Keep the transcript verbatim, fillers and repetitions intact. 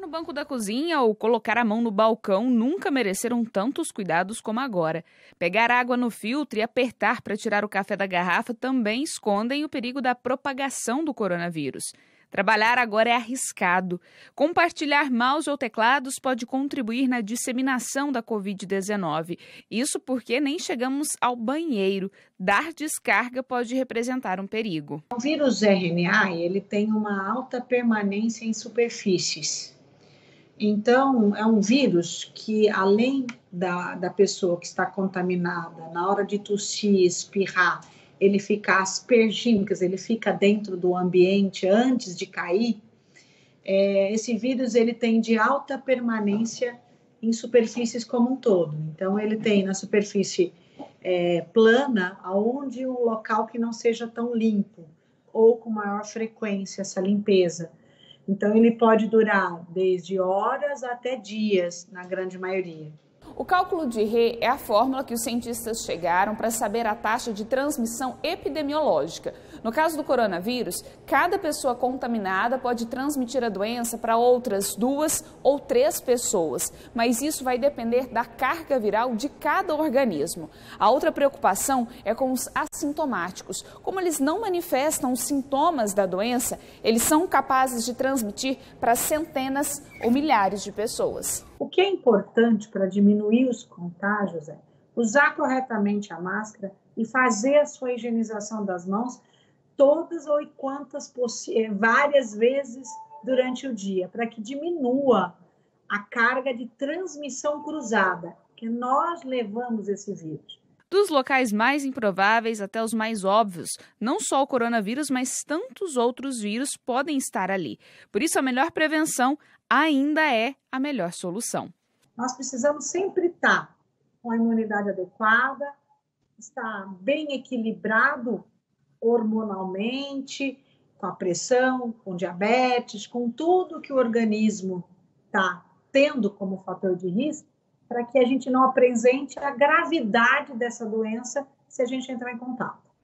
No banco da cozinha ou colocar a mão no balcão nunca mereceram tantos cuidados como agora. Pegar água no filtro e apertar para tirar o café da garrafa também escondem o perigo da propagação do coronavírus. Trabalhar agora é arriscado. Compartilhar mouse ou teclados pode contribuir na disseminação da covid dezenove. Isso porque nem chegamos ao banheiro. Dar descarga pode representar um perigo. O vírus R N A, ele tem uma alta permanência em superfícies. Então, é um vírus que, além da, da pessoa que está contaminada, na hora de tossir, espirrar, ele fica aspergindo, quer dizer, ele fica dentro do ambiente antes de cair. É, esse vírus ele tem de alta permanência em superfícies como um todo. Então, ele tem na superfície é, plana, aonde um local que não seja tão limpo, ou com maior frequência essa limpeza. Então, ele pode durar desde horas até dias, na grande maioria. O cálculo de R E é a fórmula que os cientistas chegaram para saber a taxa de transmissão epidemiológica. No caso do coronavírus, cada pessoa contaminada pode transmitir a doença para outras duas ou três pessoas, mas isso vai depender da carga viral de cada organismo. A outra preocupação é com os assintomáticos. Como eles não manifestam os sintomas da doença, eles são capazes de transmitir para centenas ou milhares de pessoas. O que é importante para diminuir os contágios é usar corretamente a máscara e fazer a sua higienização das mãos todas ou quantas possível, várias vezes durante o dia, para que diminua a carga de transmissão cruzada, que nós levamos esse vírus. Dos locais mais improváveis até os mais óbvios, não só o coronavírus, mas tantos outros vírus podem estar ali. Por isso, a melhor prevenção ainda é a melhor solução. Nós precisamos sempre estar com a imunidade adequada, estar bem equilibrado hormonalmente, com a pressão, com diabetes, com tudo que o organismo está tendo como fator de risco, para que a gente não apresente a gravidade dessa doença se a gente entrar em contato.